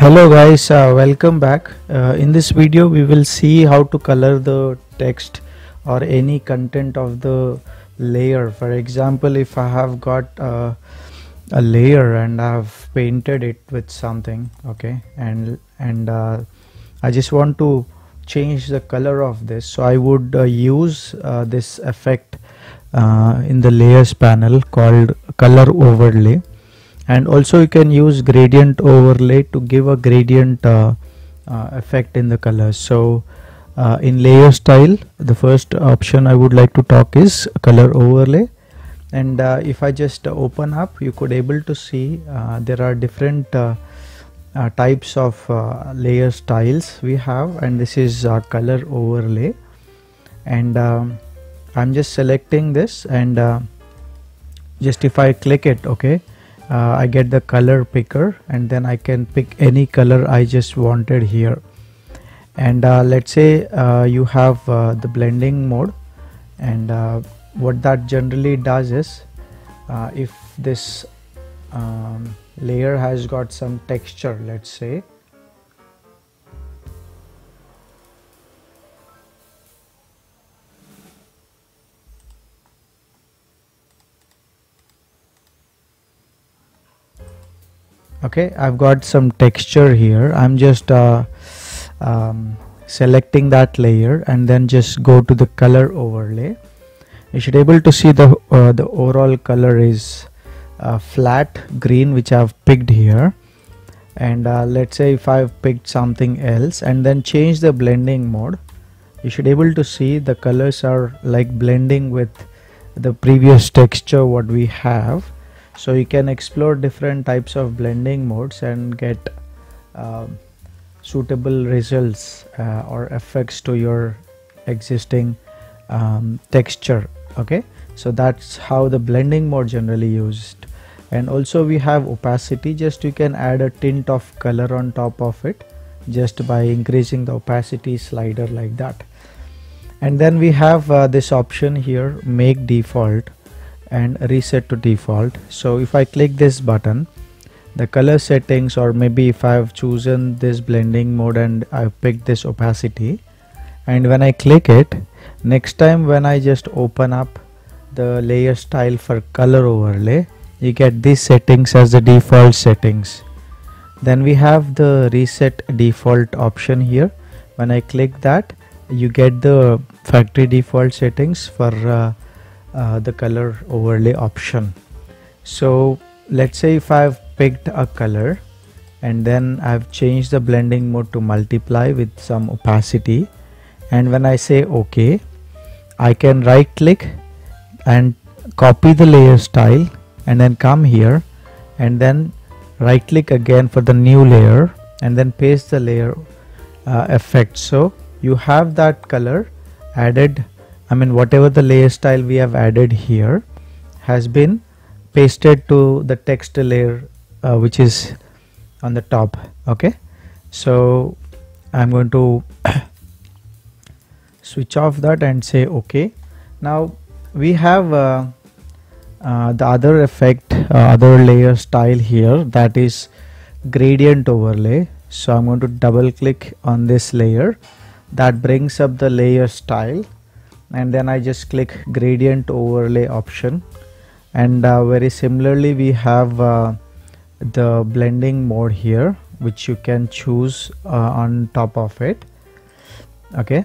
Hello guys, welcome back. In this video we will see how to color the text or any content of the layer. For example, if I have got a layer and I have painted it with something, okay, and I just want to change the color of this, so I would use this effect in the layers panel called color overlay. And also you can use gradient overlay to give a gradient effect in the color. So in layer style, the first option I would like to talk is color overlay. And if I just open up, you could able to see there are different types of layer styles we have, and this is color overlay. And I'm just selecting this, and just if I click it, okay, I get the color picker, and then I can pick any color I just wanted here. And let's say you have the blending mode, and what that generally does is if this layer has got some texture, let's say, okay, I've got some texture here. I'm just selecting that layer and then just go to the color overlay. You should able to see the overall color is flat green, which I've picked here. And let's say if I've picked something else and then change the blending mode, you should able to see the colors are like blending with the previous texture what we have. So you can explore different types of blending modes and get suitable results or effects to your existing texture. Okay, so that's how the blending mode generally used. And also we have opacity. Just you can add a tint of color on top of it just by increasing the opacity slider like that. And then we have this option here, make default and reset to default. So if I click this button, the color settings, or maybe if I have chosen this blending mode and I picked this opacity, and when I click it, next time when I just open up the layer style for color overlay, you get these settings as the default settings. Then we have the reset default option here. When I click that, you get the factory default settings for the color overlay option. So let's say if I've picked a color and then I've changed the blending mode to multiply with some opacity, and when I say OK, I can right click and copy the layer style and then come here and then right click again for the new layer and then paste the layer effect. So you have that color added. I mean, whatever the layer style we have added here has been pasted to the text layer which is on the top. Okay, so I'm going to switch off that and say OK. Now we have the other effect, other layer style here, that is gradient overlay. So I'm going to double click on this layer. That brings up the layer style, and then I just click gradient overlay option. And very similarly we have the blending mode here, which you can choose on top of it. Okay,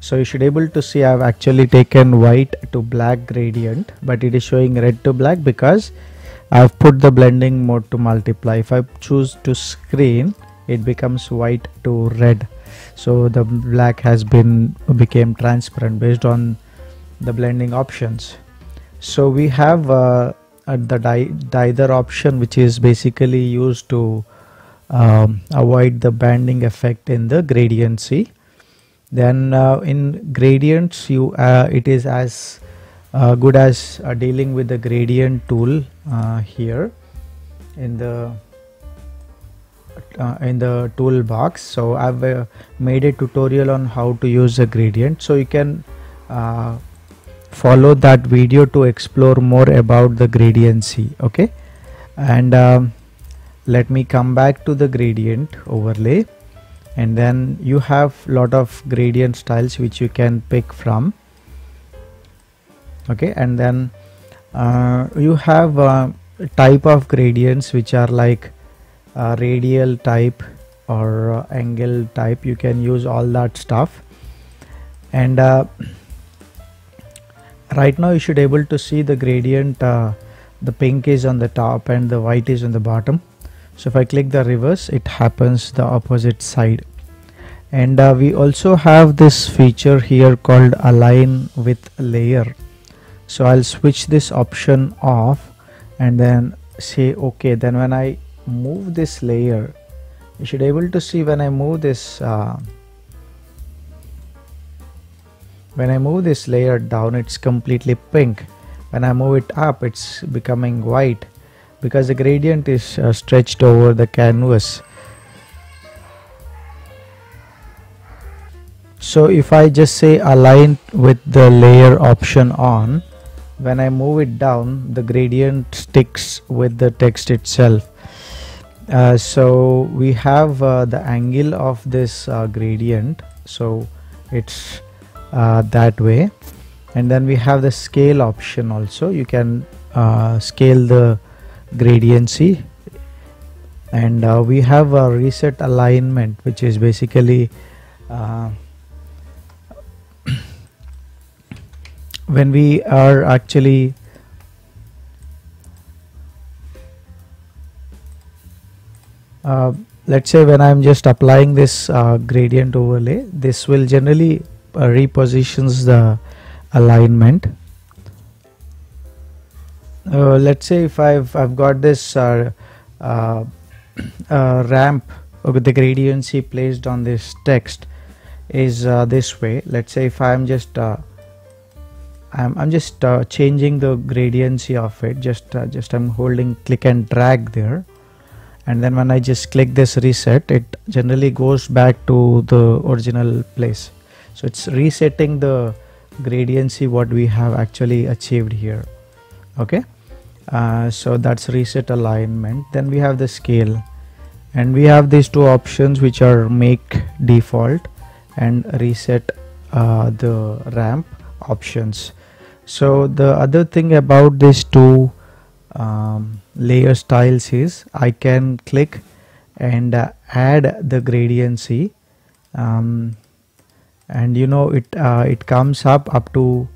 so you should able to see I've actually taken white to black gradient, but it is showing red to black because I've put the blending mode to multiply. If I choose to screen, it becomes white to red. So the black has became transparent based on the blending options. So we have the dither option, which is basically used to avoid the banding effect in the gradiency. Then in gradients, it is as good as dealing with the gradient tool here in the toolbox. So I've made a tutorial on how to use the gradient, so you can follow that video to explore more about the gradiency. Okay, and let me come back to the gradient overlay, and then you have lot of gradient styles which you can pick from. Okay, and then you have type of gradients which are like radial type or angle type. You can use all that stuff, and right now you should able to see the gradient. The pink is on the top and the white is on the bottom. So if I click the reverse, it happens the opposite side. And we also have this feature here called align with layer. So I'll switch this option off and then say okay. Then when I move this layer, you should able to see when I move this layer down, it's completely pink. When I move it up, it's becoming white because the gradient is stretched over the canvas. So if I just say align with the layer option on, when I move it down, the gradient sticks with the text itself. So we have the angle of this gradient, so it's that way. And then we have the scale option also. You can scale the gradiency, and we have a reset alignment, which is basically when we are actually let's say when I'm just applying this gradient overlay, this will generally repositions the alignment. Let's say if I've got this ramp, okay, the gradiency placed on this text is this way. Let's say if I'm just I'm just changing the gradiency of it, just I'm holding click and drag there, and then when I just click this reset, it generally goes back to the original place. So it's resetting the gradiency what we have actually achieved here. Okay, so that's reset alignment. Then we have the scale, and we have these two options which are make default and reset the ramp options. So the other thing about these two layer styles is I can click and add the gradiency, and you know it comes up to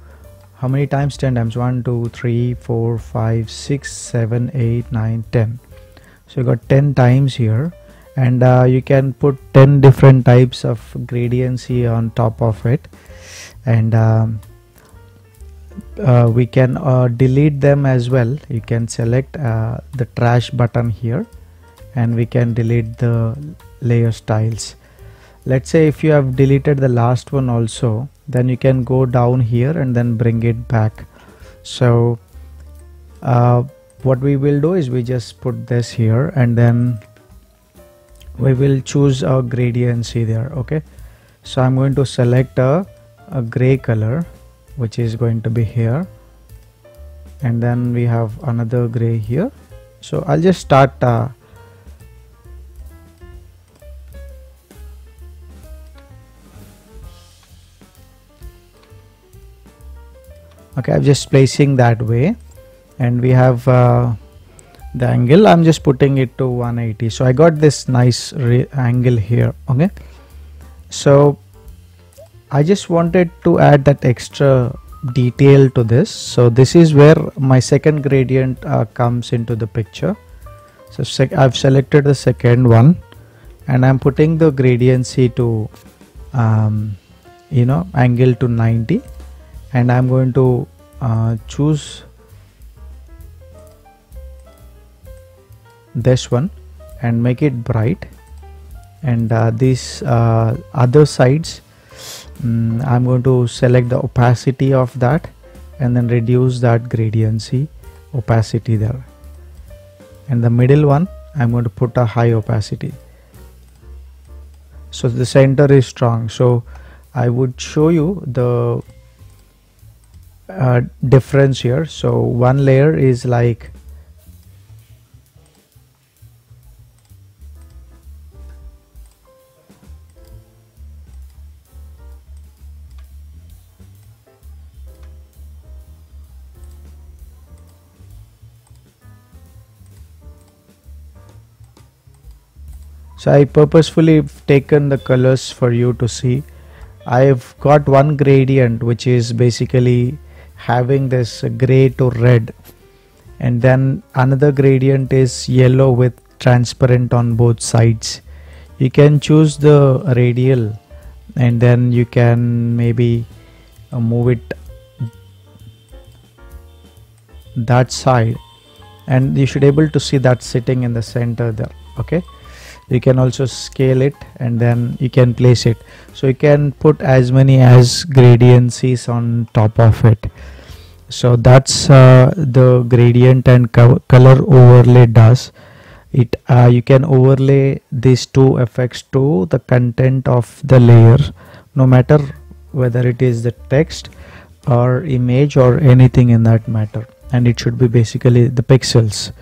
how many times? 10 times. 1 2 3 4 5 6 7 8 9 10. So you got 10 times here, and you can put 10 different types of gradiency on top of it, and we can delete them as well. You can select the trash button here, and we can delete the layer styles. Let's say if you have deleted the last one also, then you can go down here and then bring it back. So what we will do is we just put this here, and then we will choose a gradiency there. Okay, so I'm going to select a gray color, which is going to be here, and then we have another gray here. So I'll just start okay, I'm just placing that way, and we have the angle. I'm just putting it to 180. So I got this nice angle here. Okay, so I just wanted to add that extra detail to this. So this is where my second gradient comes into the picture. So I've selected the second one, and I'm putting the gradiency to you know, angle to 90. And I'm going to choose this one and make it bright, and these other sides, I'm going to select the opacity of that and then reduce that gradiency opacity there, and the middle one I'm going to put a high opacity so the center is strong. So I would show you the difference here. So one layer is like So I purposefully taken the colors for you to see. I've got one gradient which is basically having this gray to red, and then another gradient is yellow with transparent on both sides. You can choose the radial and then you can maybe move it that side, and you should able to see that sitting in the center there. Okay, you can also scale it and then you can place it, so you can put as many as gradiencies on top of it. So that's the gradient and color overlay does it. You can overlay these two effects to the content of the layer, no matter whether it is the text or image or anything in that matter, and it should be basically the pixels.